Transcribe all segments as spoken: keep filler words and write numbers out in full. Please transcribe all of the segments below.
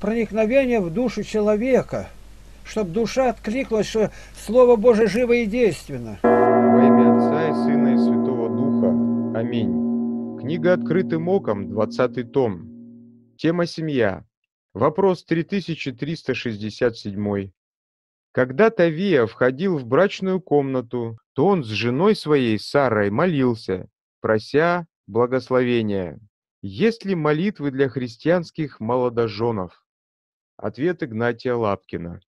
проникновение в душу человека, чтобы душа откликнулась, что Слово Божие живо и действенно. Во имя Отца и Сына и Святого Духа. Аминь. Книга «Открытым оком», двадцатый том. Тема «Семья». Вопрос три тысячи триста шестьдесят семь. Когда Товия входил в брачную комнату, то он с женой своей Сарой молился, прося благословения. Есть ли молитвы для христианских молодоженов? Ответ Игнатия Лапкина.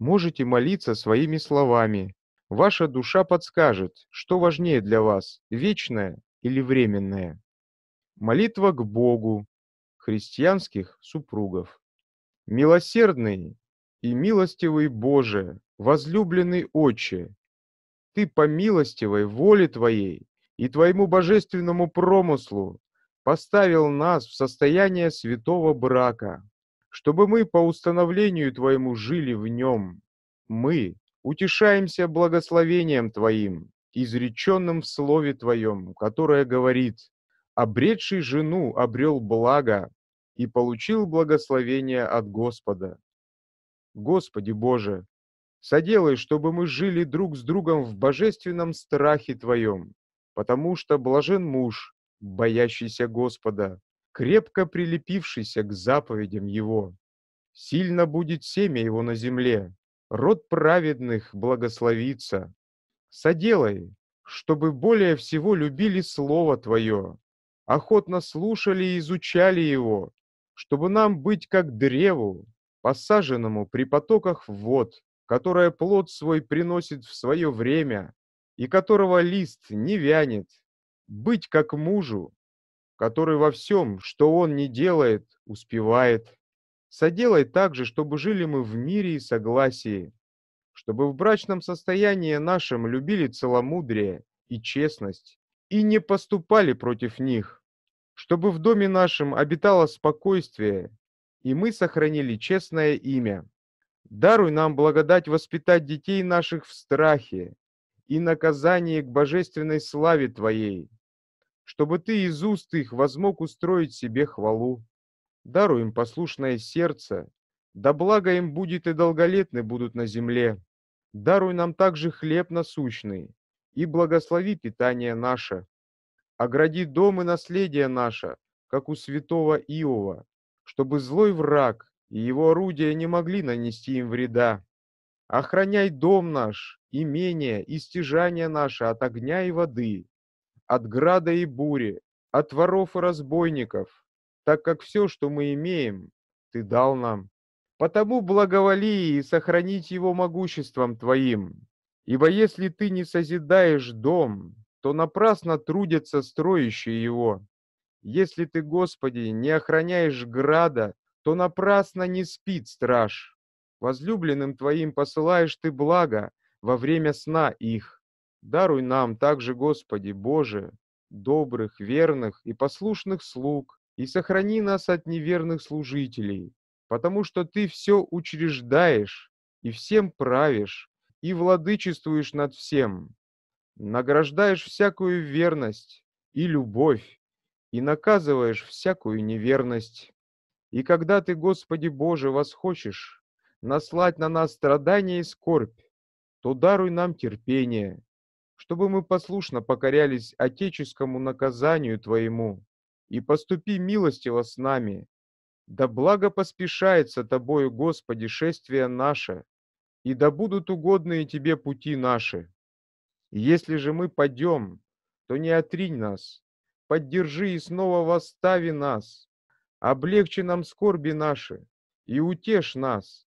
Можете молиться своими словами. Ваша душа подскажет, что важнее для вас, вечное или временное. Молитва к Богу христианских супругов. Милосердный и милостивый Боже, возлюбленный Отче, Ты по милостивой воле Твоей и Твоему божественному промыслу поставил нас в состояние святого брака, чтобы мы по установлению Твоему жили в нем. Мы утешаемся благословением Твоим, изреченным в Слове Твоем, которое говорит: «Обретший жену обрел благо и получил благословение от Господа». Господи Боже, соделай, чтобы мы жили друг с другом в божественном страхе Твоем, потому что блажен муж, боящийся Господа, крепко прилепившийся к заповедям Его. Сильно будет семя Его на земле, род праведных благословится. Соделай, чтобы более всего любили Слово Твое, охотно слушали и изучали Его, чтобы нам быть как древу, посаженному при потоках вод, которое плод свой приносит в свое время и которого лист не вянет, быть как мужу, который во всем, что он не делает, успевает. Соделай также, чтобы жили мы в мире и согласии, чтобы в брачном состоянии нашем любили целомудрие и честность и не поступали против них, чтобы в доме нашем обитало спокойствие, и мы сохранили честное имя. Даруй нам благодать воспитать детей наших в страхе и наказании к божественной славе Твоей, чтобы Ты из уст их возмог устроить себе хвалу. Даруй им послушное сердце, да благо им будет и долголетны будут на земле. Даруй нам также хлеб насущный и благослови питание наше. Огради дом и наследие наше, как у святого Иова, чтобы злой враг и его орудия не могли нанести им вреда. Охраняй дом наш, имение и стяжание наше от огня и воды, от града и бури, от воров и разбойников, так как все, что мы имеем, Ты дал нам. Потому благоволи и сохранить его могуществом Твоим, ибо если Ты не созидаешь дом, то напрасно трудятся строящие его. Если Ты, Господи, не охраняешь града, то напрасно не спит страж. Возлюбленным Твоим посылаешь Ты благо во время сна их. Даруй нам также, Господи Боже, добрых, верных и послушных слуг, и сохрани нас от неверных служителей, потому что Ты все учреждаешь и всем правишь, и владычествуешь над всем, награждаешь всякую верность и любовь, и наказываешь всякую неверность. И когда Ты, Господи Боже, восхочешь наслать на нас страдания и скорбь, то даруй нам терпение, чтобы мы послушно покорялись отеческому наказанию Твоему, и поступи милостиво с нами. Да благо поспешается Тобою, Господи, шествие наше, и да будут угодные Тебе пути наши. Если же мы падем, то не отринь нас, поддержи и снова восстави нас, облегчи нам скорби наши, и утешь нас,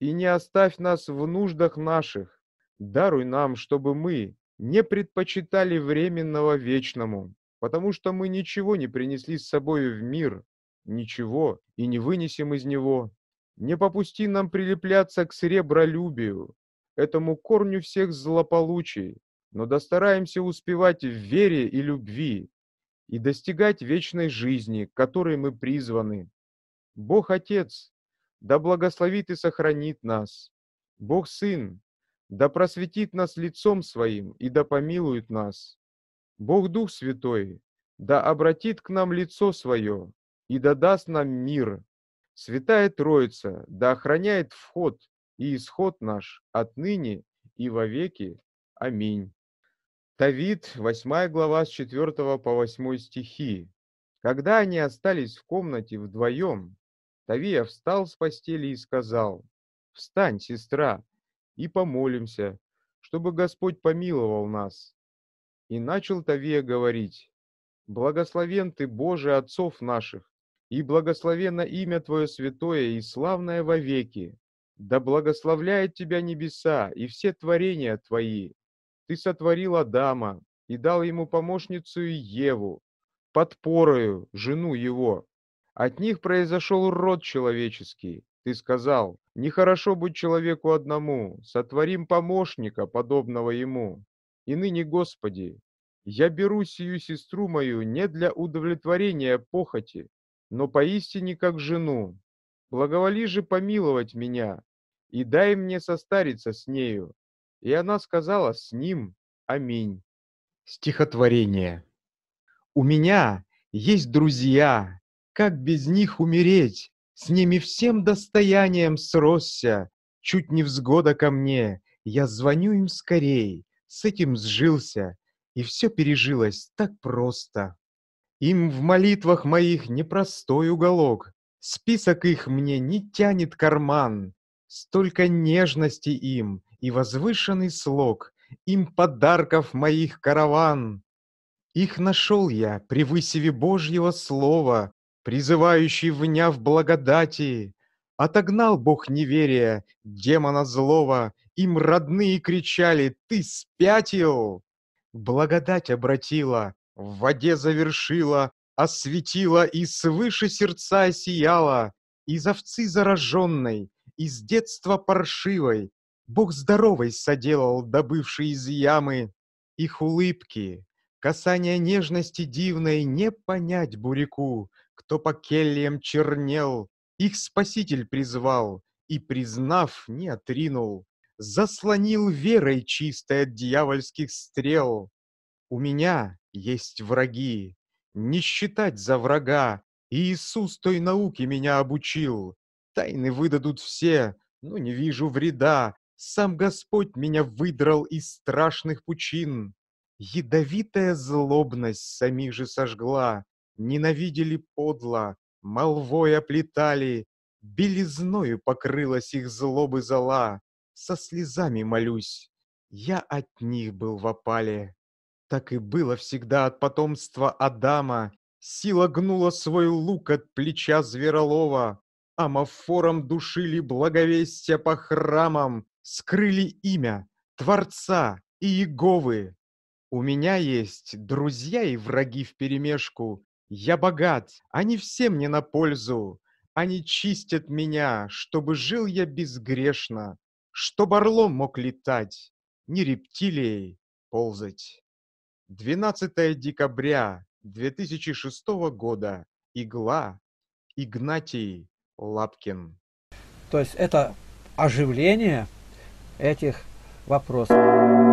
и не оставь нас в нуждах наших. Даруй нам, чтобы мы не предпочитали временного вечному, потому что мы ничего не принесли с собою в мир, ничего и не вынесем из него. Не попусти нам прилепляться к сребролюбию, этому корню всех злополучий, но достараемся успевать в вере и любви, и достигать вечной жизни, к которой мы призваны. Бог Отец, да благословит и сохранит нас. Бог Сын, да просветит нас лицом Своим и да помилует нас. Бог Дух Святой, да обратит к нам лицо Свое и да даст нам мир. Святая Троица да охраняет вход и исход наш отныне и вовеки. Аминь. Товит, восьмая глава, с четвёртого по восьмой стихи. Когда они остались в комнате вдвоем, Тавия встал с постели и сказал: «Встань, сестра, и помолимся, чтобы Господь помиловал нас». И начал Тавия говорить: «Благословен ты, Боже, отцов наших, и благословенно имя Твое святое и славное вовеки. Да благословляет Тебя небеса и все творения Твои. Ты сотворил Адама и дал ему помощницу Еву, подпорою, жену его. От них произошел род человеческий. Ты сказал: нехорошо быть человеку одному, сотворим помощника, подобного ему. И ныне, Господи, я беру сию сестру мою не для удовлетворения похоти, но поистине как жену. Благоволи же помиловать меня, и дай мне состариться с нею». И она сказала с ним: «Аминь». Стихотворение. У меня есть друзья, как без них умереть? С ними всем достоянием сросся, чуть невзгода ко мне, я звоню им скорей, с этим сжился, и все пережилось так просто. Им в молитвах моих непростой уголок, список их мне не тянет карман, столько нежности им и возвышенный слог, им подарков моих караван. Их нашел я при высеве Божьего слова, призывающий, вняв благодати. Отогнал Бог неверия, демона злого, им родные кричали: «Ты спятил!» Благодать обратила, в воде завершила, осветила и свыше сердца осияла. Из овцы зараженной, из детства паршивой Бог здоровой соделал, добывший из ямы. Их улыбки, касание нежности дивной не понять буряку, кто по кельям чернел. Их Спаситель призвал и, признав, не отринул, заслонил верой чистой от дьявольских стрел. У меня есть враги, не считать за врага, и Иисус той науки меня обучил. Тайны выдадут все, но не вижу вреда, сам Господь меня выдрал из страшных пучин. Ядовитая злобность самих же сожгла, ненавидели подло, молвой оплетали, белизною покрылась их злобы зола. Со слезами молюсь, я от них был в опале. Так и было всегда от потомства Адама, сила гнула свой лук от плеча зверолова, амофором душили благовестие по храмам, скрыли имя Творца и Иеговы. У меня есть друзья и враги вперемешку. Я богат, они все мне на пользу. Они чистят меня, чтобы жил я безгрешно, чтоб орлом мог летать, не рептилией ползать. двенадцатое декабря две тысячи шестого года. Игла. Игнатий Лапкин. То есть это оживление этих вопросов.